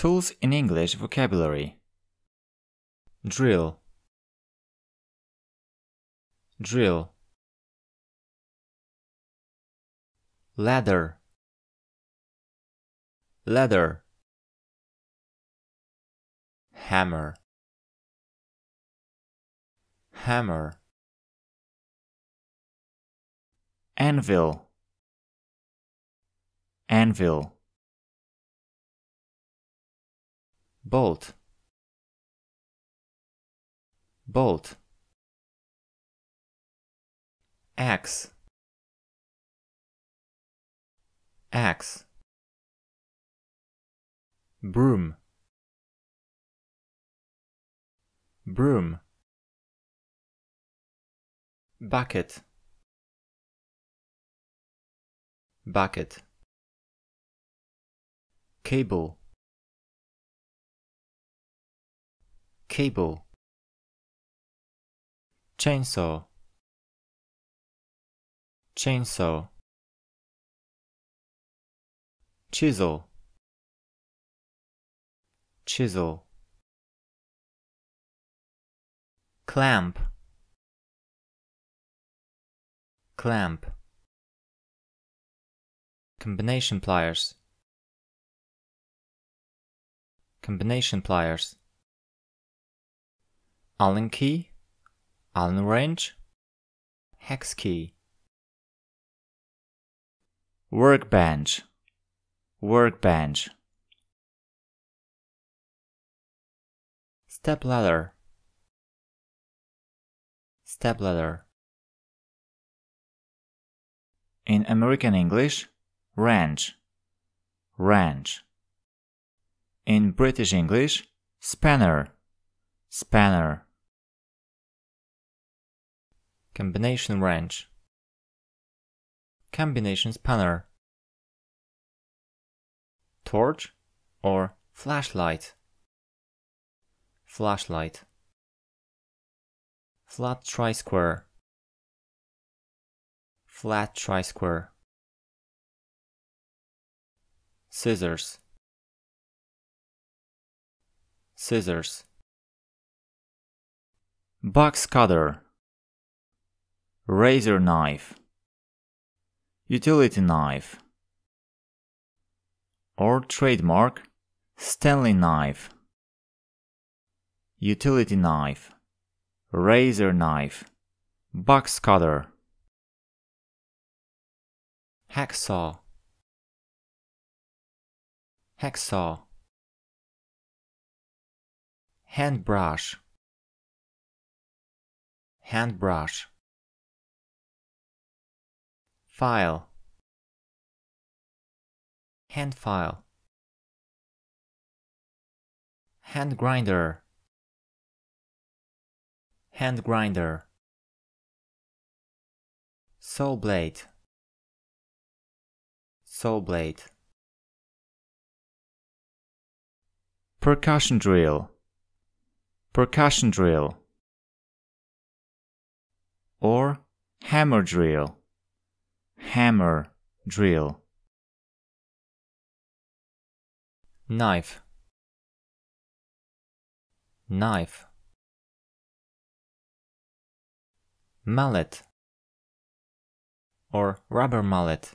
Tools in English vocabulary. Drill. Drill. Ladder. Ladder. Hammer. Hammer. Anvil. Anvil. Bolt. Bolt. Axe. Axe. Broom. Broom. Bucket. Bucket. Cable. Cable. Chainsaw. Chainsaw. Chisel. Chisel. Clamp. Clamp. Combination pliers. Combination pliers. Allen key, Allen wrench, hex key. Workbench. Workbench. Step ladder. Step ladder. In American English, wrench. Wrench. In British English, spanner. Spanner. Combination wrench. Combination spanner. Torch or flashlight. Flashlight. Flat tri-square. Flat tri-square. Scissors. Scissors. Box cutter. Razor knife. Utility knife. Or trademark Stanley knife. Utility knife. Razor knife. Box cutter. Hacksaw. Hacksaw. Hand brush. Hand brush. File. Hand file. Hand grinder. Hand grinder. Saw blade. Saw blade. Percussion drill. Percussion drill. Or hammer drill. Hammer drill. Knife. Knife. Mallet or rubber mallet.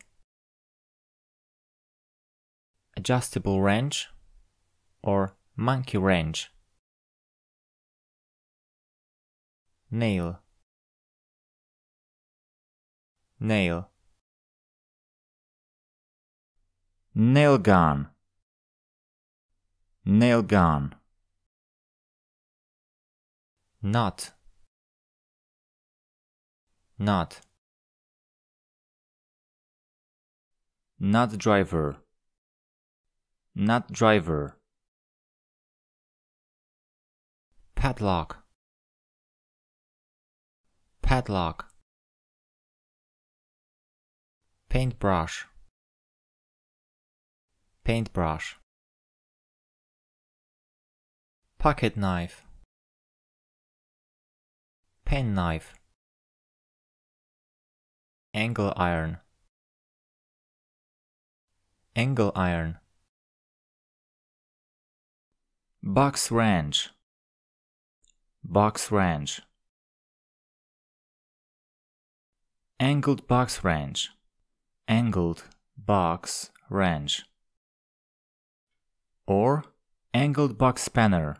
Adjustable wrench or monkey wrench. Nail. Nail. Nail gun. Nail gun. Knot. Knot. Knot driver. Knot driver. Padlock. Padlock. Paintbrush. Paintbrush. Pocket knife. Penknife. Angle iron. Angle iron. Box Ranch. Box Ranch. Angled box ranch. Angled box ranch. Or angled box spanner.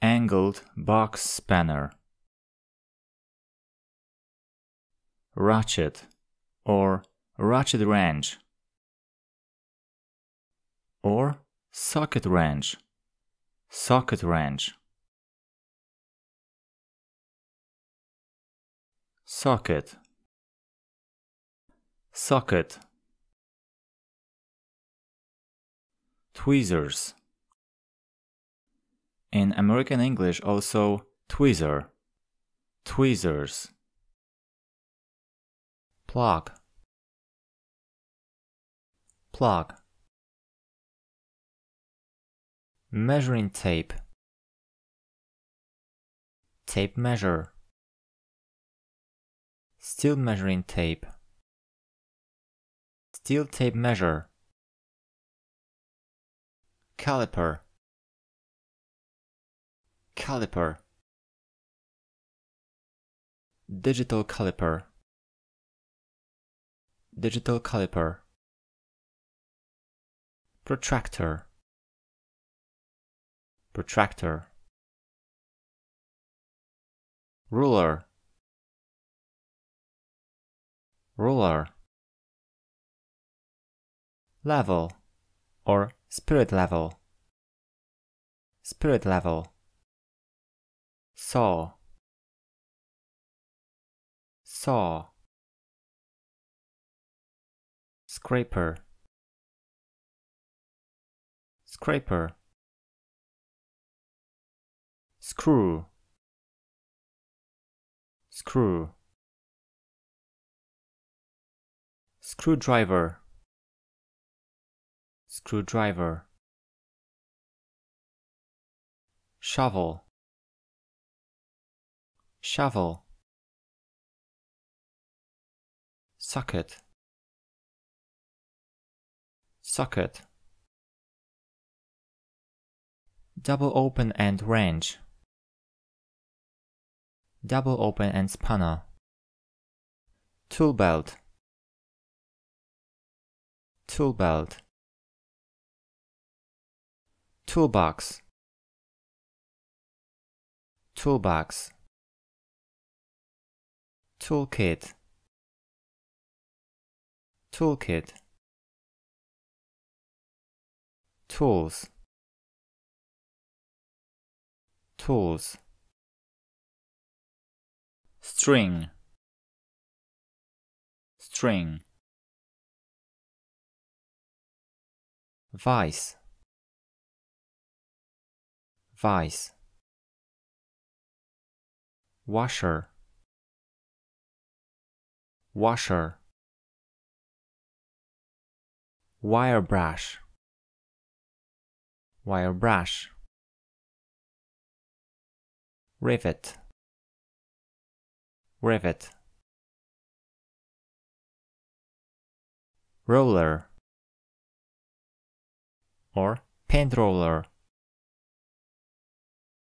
Angled box spanner. Ratchet or ratchet wrench. Or socket wrench. Socket wrench. Socket. Socket. Tweezers. In American English also tweezer. Tweezers. Plug. Plug. Measuring tape. Tape measure. Steel measuring tape. Steel tape measure. Caliper. Caliper. Digital caliper. Digital caliper. Protractor. Protractor. Ruler. Ruler. Level or spirit level. Spirit level. Saw. Saw. Scraper. Scraper. Screw. Screw. Screwdriver. Screwdriver. Shovel. Shovel. Socket. Socket. Double open end wrench. Double open end spanner. Tool belt. Tool belt. Toolbox. Toolbox. Toolkit. Toolkit. Tools. Tools. String. String. Vice. Vice. Washer. Washer. Wire brush. Wire brush. Rivet. Rivet. Roller or paint roller.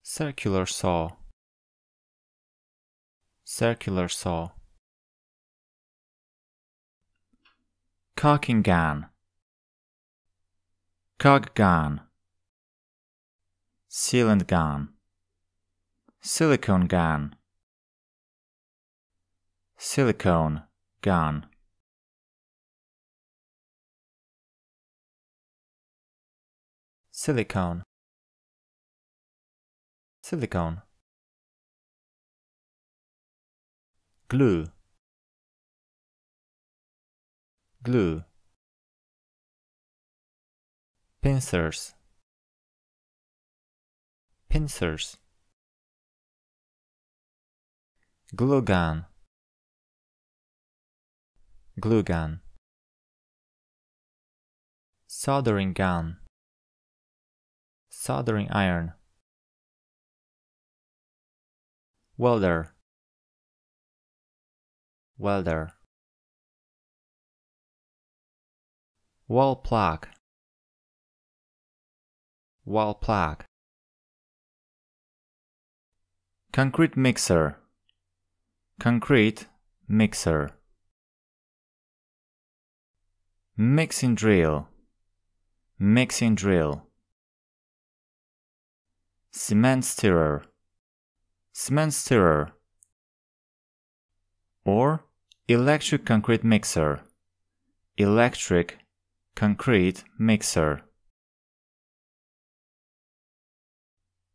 Circular saw. Circular saw. Caulking gun. Caulk gun. Sealant gun. Silicone gun. Silicone gun. Silicone. Silicone. Glue. Glue. Pincers. Pincers. Glue gun. Glue gun. Soldering gun. Soldering iron. Welder. Welder. Wall plug. Wall plug. Concrete mixer. Concrete mixer. Mixing drill. Mixing drill. Cement stirrer. Cement stirrer. Or electric concrete mixer. Electric concrete mixer.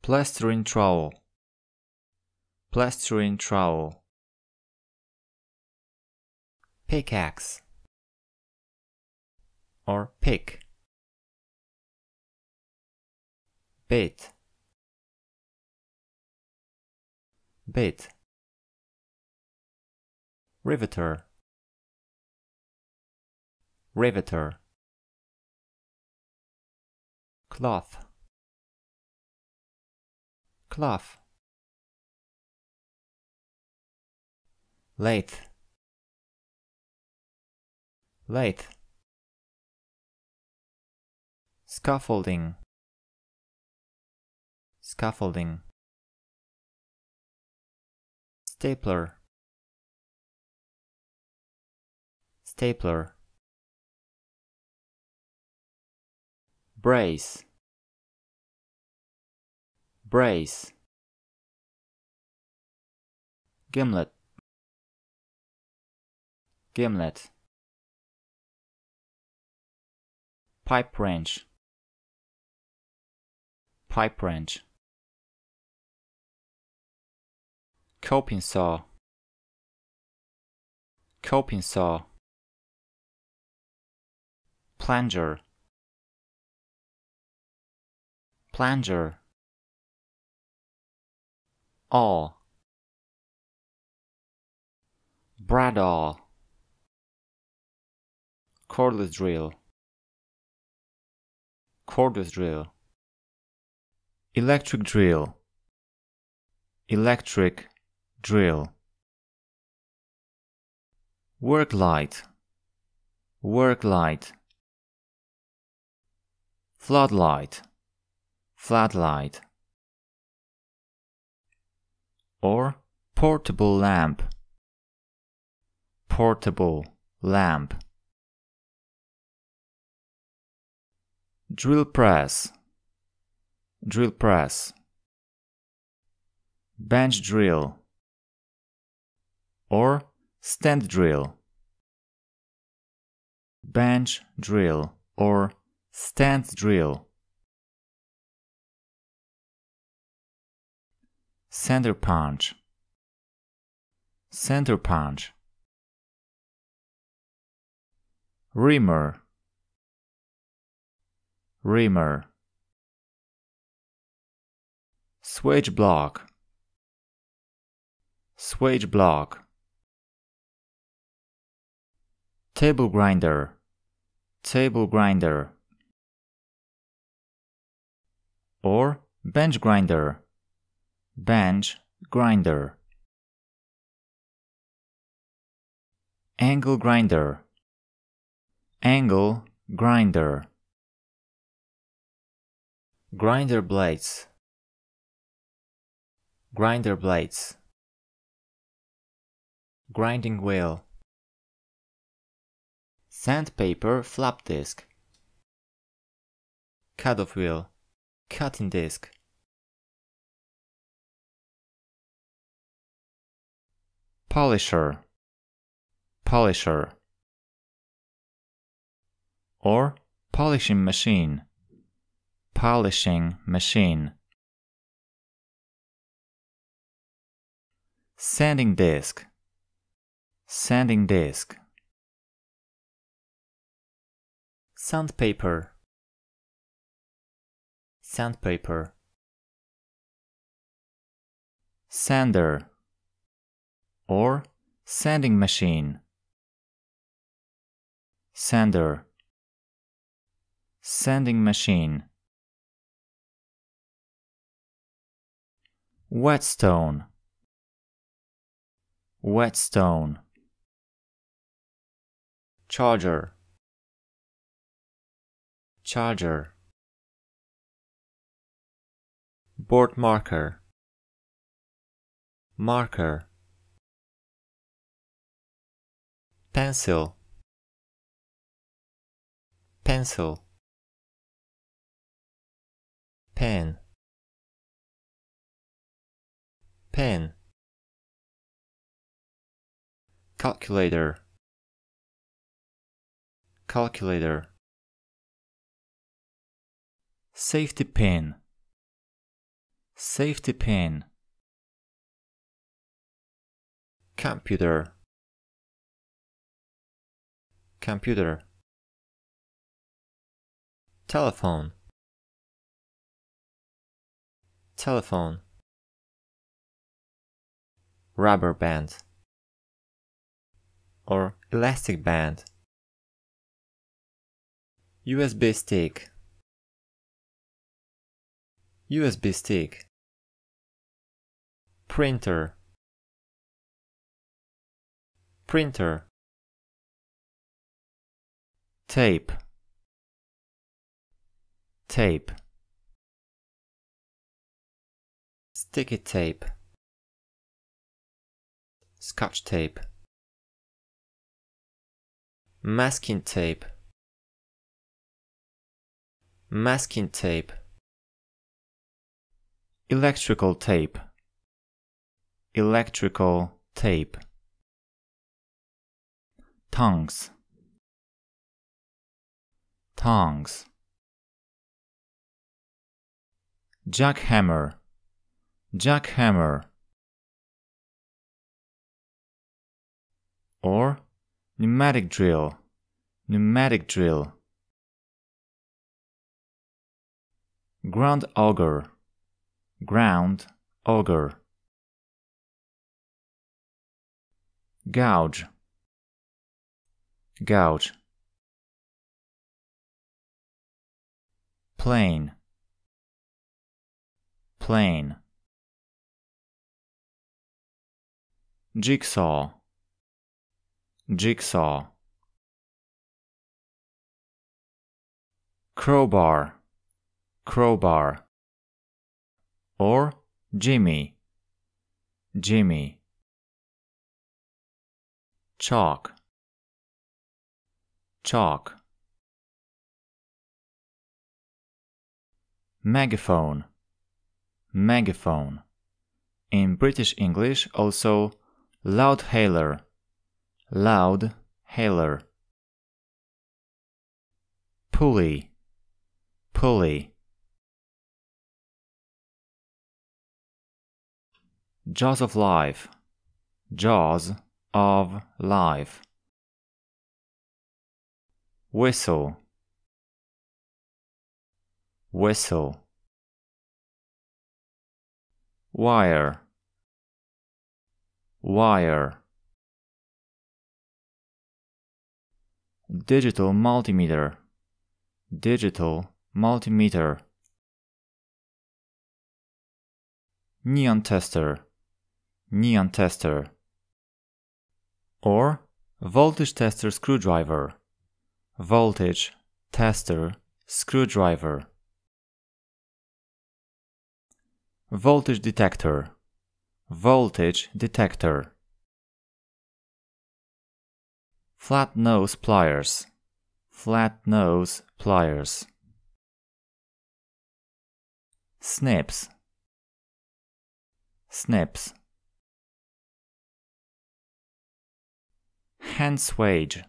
Plastering trowel. Plastering trowel. Pickaxe or pick. Bit. Bit. Riveter. Riveter. Cloth. Cloth. Lathe. Lathe. Scaffolding. Scaffolding. Stapler. Stapler. Brace. Brace. Gimlet. Gimlet. Pipe wrench. Pipe wrench. Coping saw. Coping saw. Plunger. Plunger. Awl. Bradawl. Cordless drill. Cordless drill. Electric drill. Electric drill. Work light. Work light. Floodlight. Floodlight. Or portable lamp. Portable lamp. Drill press. Drill press. Bench drill. Or stand drill. Bench drill or stand drill. Center punch. Center punch. Reamer. Reamer. Swage block. Swage block. Table grinder. Table grinder. Or bench grinder. Bench grinder. Angle grinder. Angle grinder. Grinder blades. Grinder blades. Grinding wheel. Sandpaper flap disc. Cut-off wheel. Cutting disc. Polisher. Polisher. Or polishing machine. Polishing machine. Sanding disc. Sanding disc. Sandpaper. Sandpaper. Sander. Or sanding machine. Sander. Sanding machine. Whetstone. Whetstone. Charger. Charger. Board marker. marker, pencil, pencil, pen, pen, calculator, calculator, safety pin, safety pin, computer, computer, telephone, telephone, rubber band or elastic band, USB stick, USB stick, printer, printer, tape, tape, sticky tape, scotch tape, masking tape, masking tape, electrical tape, electrical tape, tongs, tongs, jackhammer, jackhammer, or pneumatic drill, pneumatic drill, ground auger, ground auger, gouge, gouge, plane, plane, jigsaw, jigsaw, crowbar, crowbar, or jimmy, jimmy, chalk, chalk, megaphone, megaphone, in British English also loudhailer, loudhailer, pulley, pulley, jaws of life, jaws of life, whistle, whistle, wire, wire, digital multimeter, digital multimeter, neon tester, neon tester, or voltage tester screwdriver, voltage tester screwdriver, voltage detector, voltage detector, flat nose pliers, flat nose pliers, snips, snips, hand swage,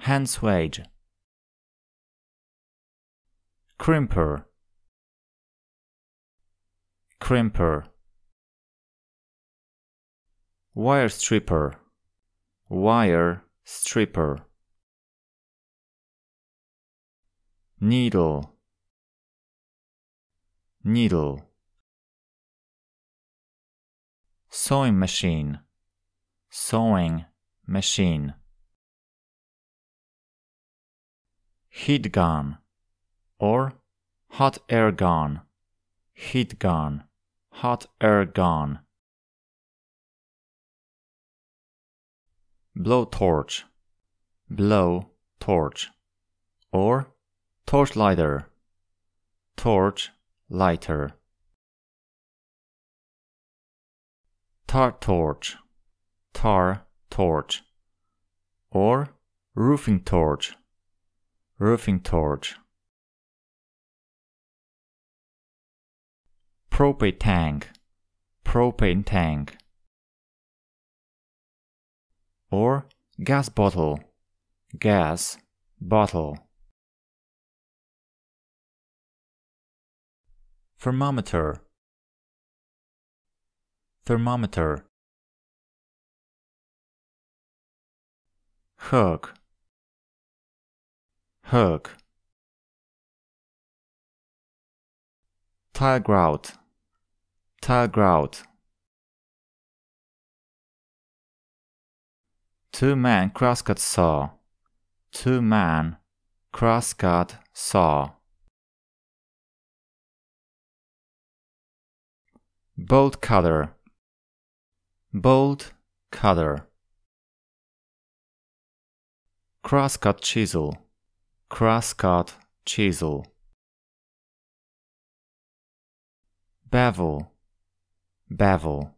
hand swage, crimper, crimper, wire stripper, wire stripper, needle, needle, sewing machine, sewing machine, heat gun or hot air gun, heat gun, hot air gun, blowtorch, blow torch, or torch lighter, torch lighter, tar torch, or roofing torch, roofing torch. Propane tank, propane tank, or gas bottle, gas bottle. Thermometer, thermometer. Hook, hook. Tile grout, tile grout. Two-man crosscut saw, two-man crosscut saw. Bolt cutter, bolt cutter. Crosscut chisel, crosscut chisel. Bevel, bevel.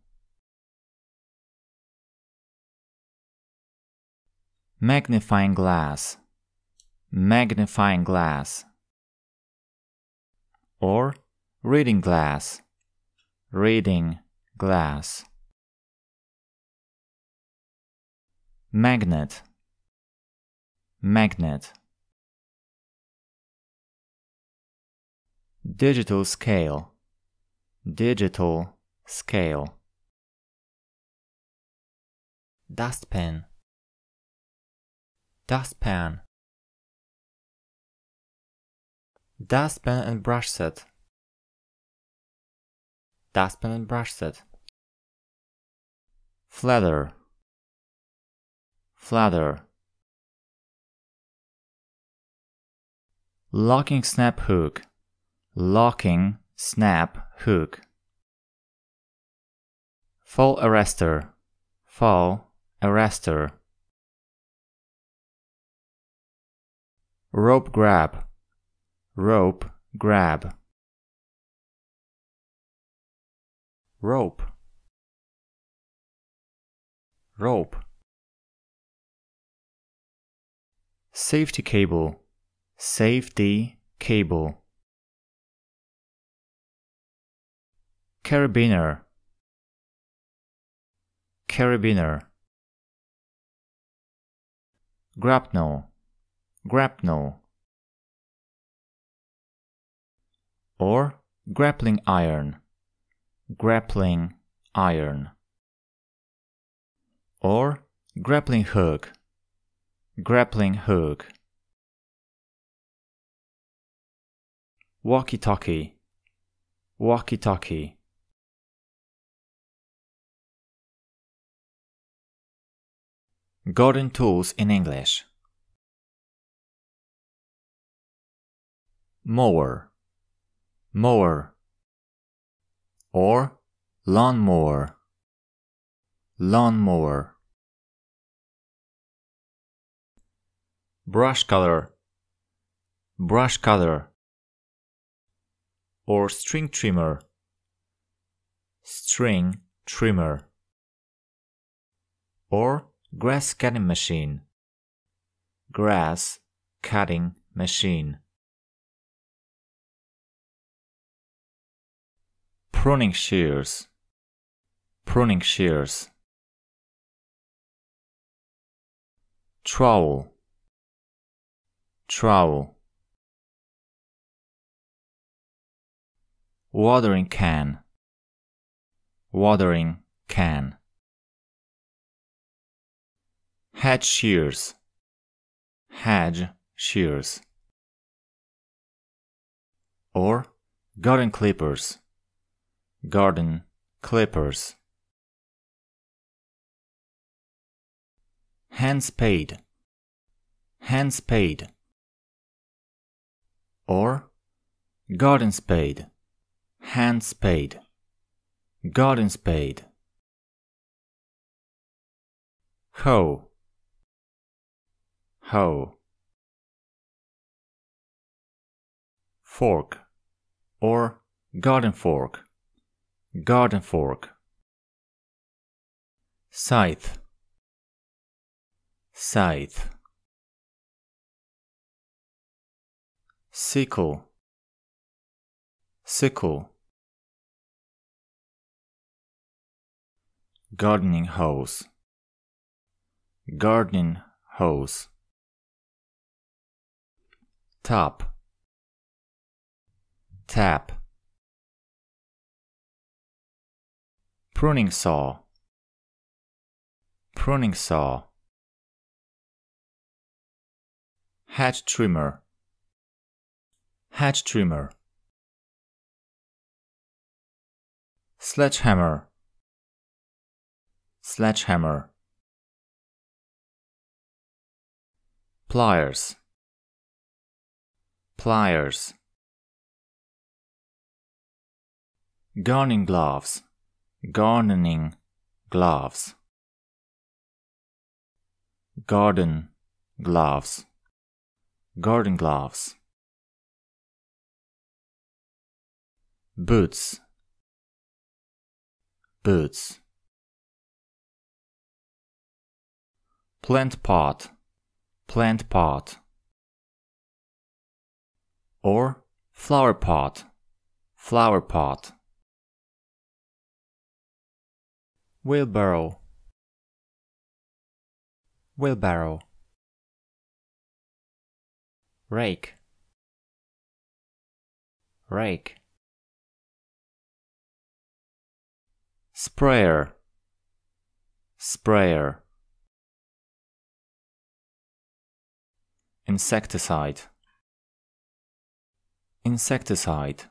Magnifying glass, magnifying glass. Or reading glass, reading glass. Magnet, magnet. Digital scale, digital scale. Dustpan, dustpan. Dustpan and brush set, dustpan and brush set. Flatter, flatter. Locking snap hook, locking snap hook. Fall arrester, fall arrester. Rope grab, rope grab. Rope, rope. Safety cable, safety cable. Carabiner, carabiner. Grapnel, grapnel. Or grappling iron, grappling iron. Or grappling hook, grappling hook. Walkie-talkie, walkie-talkie. Garden tools in English. Mower, mower. Or lawnmower, lawnmower. Brush cutter, brush cutter. Or string trimmer, string trimmer. Or grass cutting machine, grass cutting machine. Pruning shears, pruning shears. Trowel, trowel. Watering can, watering can. Hedge shears, hedge shears. Or garden clippers, garden clippers. Hand spade, hand spade. Or garden spade, hand spade, garden spade. Hoe, hoe. Fork, or garden fork, garden fork. Scythe, scythe. Sickle, sickle. Gardening hose, gardening hose. Tap, tap. Pruning saw, pruning saw. Hedge trimmer, hedge trimmer. Sledgehammer, sledgehammer. Pliers, pliers. Gardening gloves, gardening gloves. Garden gloves, garden gloves. Boots, boots. Plant pot, plant pot. Or flower pot, flower pot. Wheelbarrow, wheelbarrow. Rake, rake. Sprayer, sprayer. Insecticide, insecticide.